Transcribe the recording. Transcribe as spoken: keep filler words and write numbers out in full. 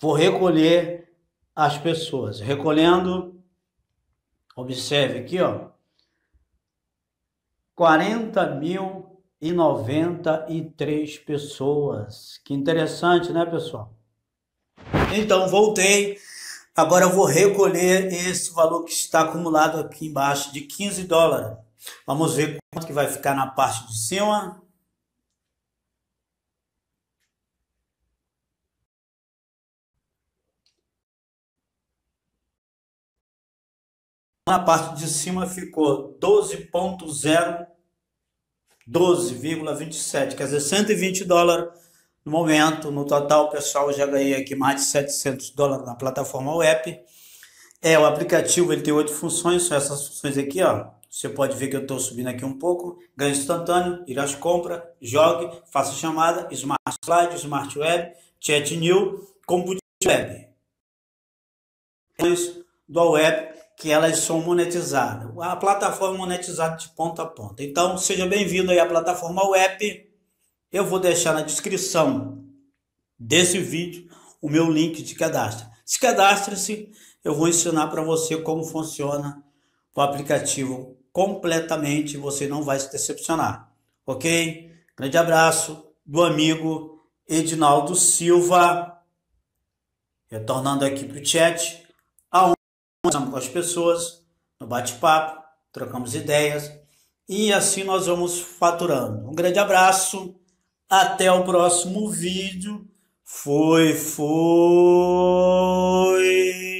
vou recolher as pessoas. Recolhendo, observe aqui, ó, quarenta mil e noventa e três pessoas. Que interessante, né, pessoal? Então, voltei. Agora eu vou recolher esse valor que está acumulado aqui embaixo de quinze dólares. Vamos ver quanto que vai ficar na parte de cima. Na parte de cima ficou doze vírgula vinte e sete, quer dizer, cento e vinte dólares no momento. No total, pessoal, eu já ganhei aqui mais de setecentos dólares na plataforma web. É, o aplicativo ele tem oito funções, são essas funções aqui, ó. Você pode ver que eu estou subindo aqui um pouco. Ganho instantâneo, ir às compras, jogue, faça chamada, Smart Slide, Smart Web, Chat New, Compute Web. Do web, que elas são monetizadas. A plataforma é monetizada de ponta a ponta. Então, seja bem-vindo aí à plataforma web. Eu vou deixar na descrição desse vídeo o meu link de cadastro. Se cadastre-se, eu vou ensinar para você como funciona o aplicativo completamente. Você não vai se decepcionar, ok? Grande abraço do amigo Edinaldo Silva. Retornando aqui para o chat. Conversamos com as pessoas, no bate-papo, trocamos ideias e assim nós vamos faturando. Um grande abraço, até o próximo vídeo. Foi, foi...